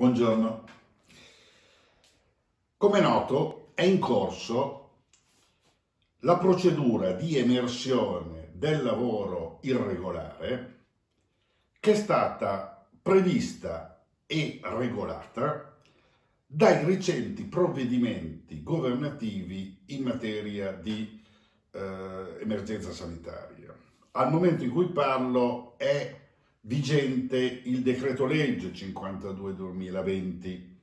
Buongiorno. Come noto, è in corso la procedura di emersione del lavoro irregolare che è stata prevista e regolata dai recenti provvedimenti governativi in materia di emergenza sanitaria. Al momento in cui parlo è vigente il Decreto Legge 52 2020.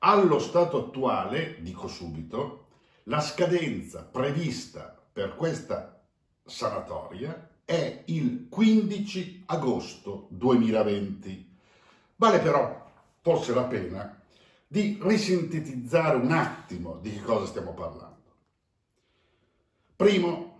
Allo stato attuale, dico subito, la scadenza prevista per questa sanatoria è il 15 agosto 2020. Vale però forse la pena di risintetizzare un attimo di che cosa stiamo parlando. Primo,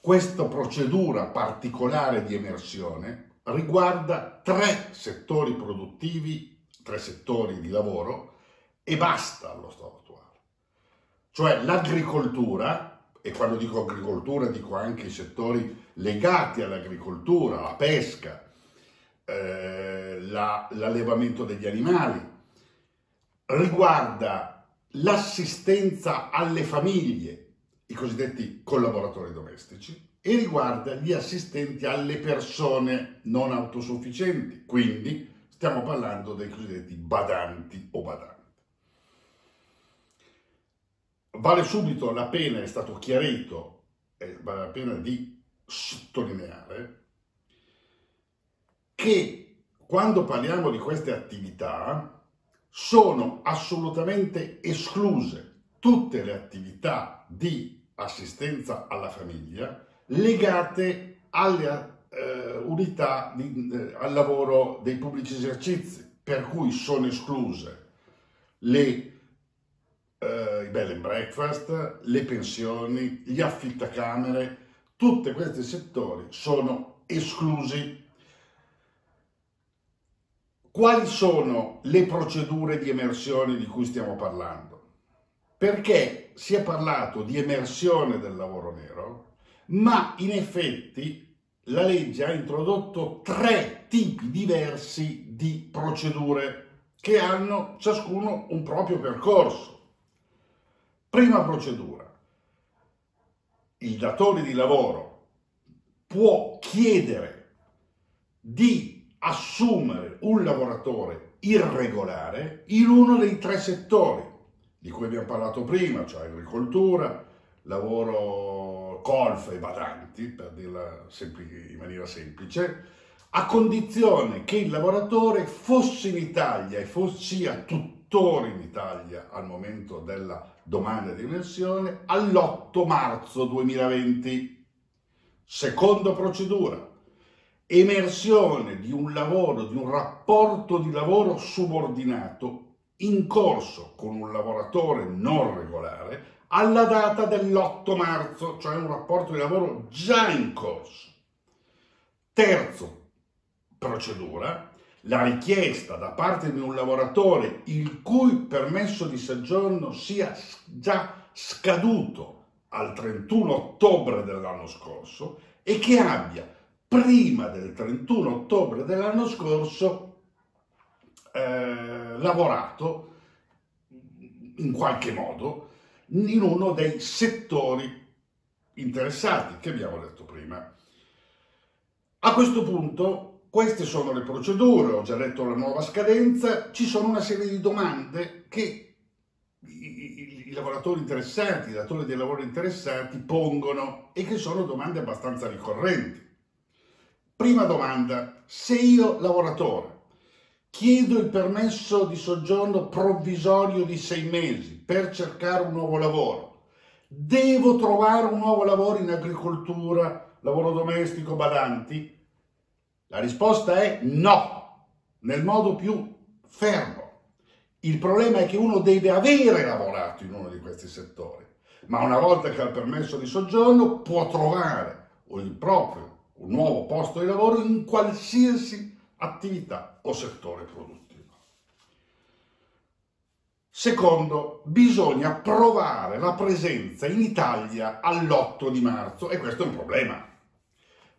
questa procedura particolare di emersione riguarda tre settori produttivi, tre settori di lavoro e basta allo stato attuale. Cioè l'agricoltura, e quando dico agricoltura dico anche i settori legati all'agricoltura, la pesca, l'allevamento degli animali, riguarda l'assistenza alle famiglie, i cosiddetti collaboratori domestici, e riguarda gli assistenti alle persone non autosufficienti, quindi stiamo parlando dei cosiddetti badanti o badanti. Vale subito la pena, è stato chiarito, vale la pena di sottolineare che quando parliamo di queste attività sono assolutamente escluse tutte le attività di assistenza alla famiglia legate alle unità al lavoro dei pubblici esercizi, per cui sono escluse i bed and breakfast, le pensioni, gli affittacamere, tutti questi settori sono esclusi. Quali sono le procedure di emersione di cui stiamo parlando? Perché si è parlato di emersione del lavoro nero, ma in effetti la legge ha introdotto tre tipi diversi di procedure che hanno ciascuno un proprio percorso. Prima procedura, il datore di lavoro può chiedere di assumere un lavoratore irregolare in uno dei tre settori di cui abbiamo parlato prima, cioè agricoltura, lavoro Colf e badanti, per dirla in maniera semplice, a condizione che il lavoratore fosse in Italia e sia tuttora in Italia al momento della domanda di emersione all'8 marzo 2020. Seconda procedura, emersione di un lavoro, di un rapporto di lavoro subordinato in corso con un lavoratore non regolare alla data dell'8 marzo, cioè un rapporto di lavoro già in corso. Terza procedura, la richiesta da parte di un lavoratore il cui permesso di soggiorno sia già scaduto al 31 ottobre dell'anno scorso e che abbia prima del 31 ottobre dell'anno scorso lavorato in qualche modo in uno dei settori interessati che abbiamo detto prima. A questo punto queste sono le procedure, ho già detto la nuova scadenza, ci sono una serie di domande che i lavoratori interessati, i datori di lavoro interessati pongono e che sono domande abbastanza ricorrenti. Prima domanda, se io lavoratore chiedo il permesso di soggiorno provvisorio di 6 mesi per cercare un nuovo lavoro. Devo trovare un nuovo lavoro in agricoltura, lavoro domestico, badanti? La risposta è no, nel modo più fermo. Il problema è che uno deve avere lavorato in uno di questi settori, ma una volta che ha il permesso di soggiorno può trovare un nuovo posto di lavoro in qualsiasi attività o settore produttivo. Secondo, bisogna provare la presenza in Italia all'8 di marzo e questo è un problema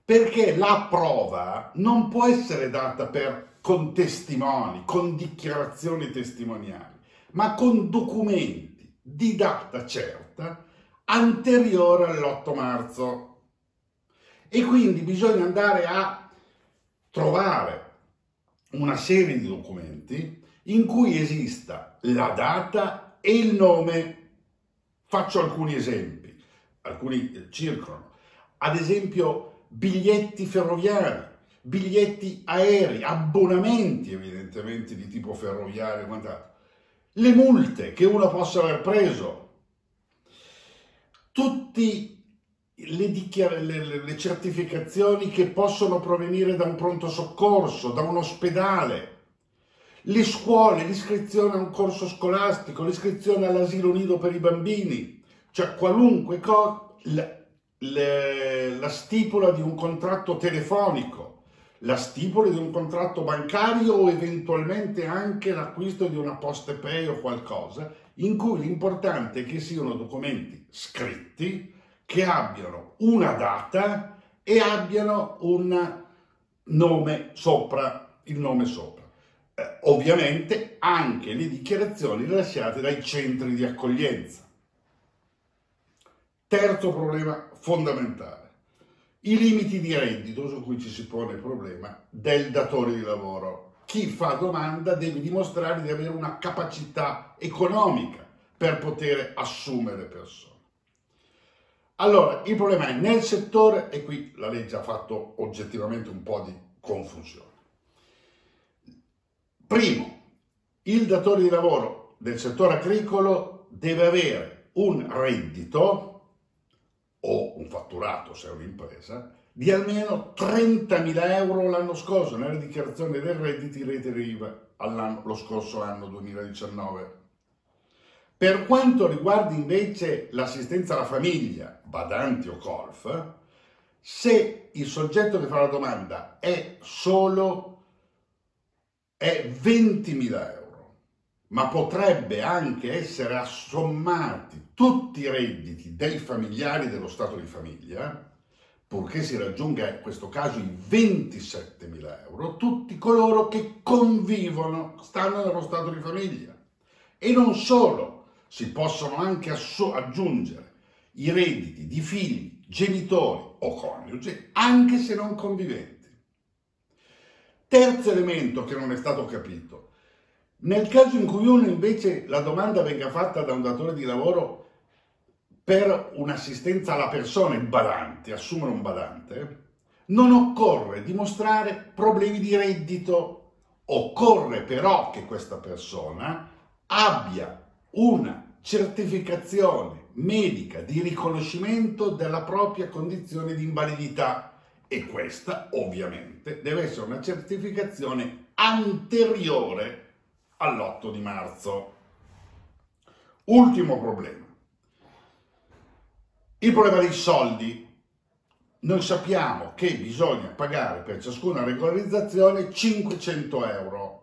perché la prova non può essere data per con testimoni, con dichiarazioni testimoniali, ma con documenti di data certa anteriore all'8 marzo. E quindi bisogna andare a trovare una serie di documenti in cui esista la data e il nome. Faccio alcuni esempi, alcuni circolano. Ad esempio biglietti ferroviari, biglietti aerei, abbonamenti evidentemente di tipo ferroviario e quant'altro, le multe che uno possa aver preso, tutti le certificazioni che possono provenire da un pronto soccorso, da un ospedale, le scuole, l'iscrizione a un corso scolastico, l'iscrizione all'asilo nido per i bambini, cioè qualunque cosa, la stipula di un contratto telefonico, la stipula di un contratto bancario o eventualmente anche l'acquisto di una PostePay o qualcosa, in cui l'importante è che siano documenti scritti, che abbiano una data e abbiano un nome sopra, il nome sopra. Ovviamente anche le dichiarazioni rilasciate dai centri di accoglienza. Terzo problema fondamentale, i limiti di reddito su cui ci si pone il problema del datore di lavoro. Chi fa domanda deve dimostrare di avere una capacità economica per poter assumere persone. Allora, il problema è nel settore, e qui la legge ha fatto oggettivamente un po' di confusione. Primo, il datore di lavoro del settore agricolo deve avere un reddito o un fatturato, se è un'impresa, di almeno 30.000 euro l'anno scorso, nella dichiarazione del reddito in rete IVA lo scorso anno 2019. Per quanto riguarda invece l'assistenza alla famiglia, badanti o Colf, se il soggetto che fa la domanda è 20.000 euro, ma potrebbe anche essere assommati tutti i redditi dei familiari dello stato di famiglia, purché si raggiunga in questo caso i 27.000 euro, tutti coloro che convivono, stanno nello stato di famiglia. E non solo. Si possono anche aggiungere i redditi di figli, genitori o coniugi, anche se non conviventi. Terzo elemento che non è stato capito. Nel caso in cui uno invece la domanda venga fatta da un datore di lavoro per un'assistenza alla persona, il badante, assumere un badante, non occorre dimostrare problemi di reddito. Occorre però che questa persona abbia una certificazione medica di riconoscimento della propria condizione di invalidità, e questa ovviamente deve essere una certificazione anteriore all'8 di marzo. Ultimo problema. Il problema dei soldi. Noi sappiamo che bisogna pagare per ciascuna regolarizzazione 500 euro.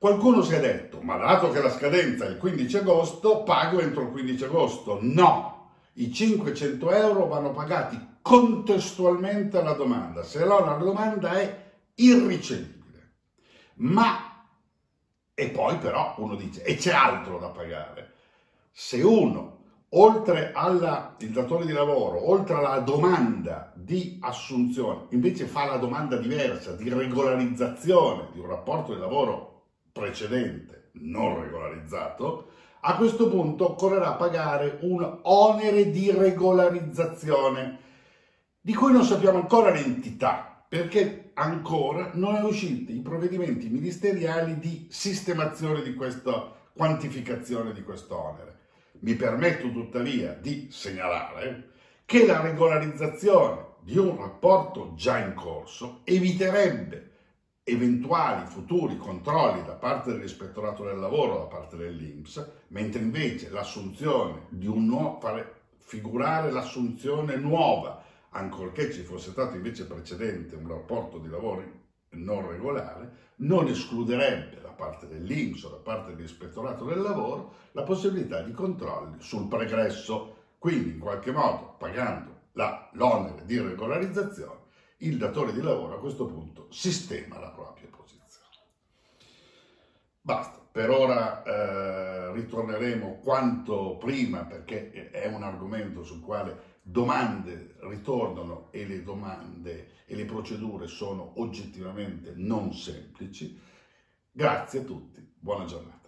Qualcuno si è detto, ma dato che la scadenza è il 15 agosto, pago entro il 15 agosto. No, i 500 euro vanno pagati contestualmente alla domanda, se no la domanda è irricevibile. Ma, e poi però uno dice, e c'è altro da pagare. Se uno, oltre il datore di lavoro, oltre alla domanda di assunzione, invece fa la domanda diversa, di regolarizzazione di un rapporto di lavoro precedente non regolarizzato, a questo punto occorrerà pagare un onere di regolarizzazione di cui non sappiamo ancora l'entità, perché ancora non sono usciti i provvedimenti ministeriali di sistemazione di questa quantificazione di questo onere. Mi permetto tuttavia di segnalare che la regolarizzazione di un rapporto già in corso eviterebbe eventuali futuri controlli da parte dell'Ispettorato del Lavoro, da parte dell'INPS, mentre invece l'assunzione di un nuovo, fare figurare l'assunzione nuova, ancorché ci fosse stato invece precedente un rapporto di lavoro non regolare, non escluderebbe da parte dell'INPS o da parte dell'Ispettorato del Lavoro la possibilità di controlli sul pregresso. Quindi in qualche modo, pagando l'onere di regolarizzazione, il datore di lavoro a questo punto sistema la propria posizione. Basta, per ora ritorneremo quanto prima, perché è un argomento sul quale domande ritornano e le domande e le procedure sono oggettivamente non semplici. Grazie a tutti, buona giornata.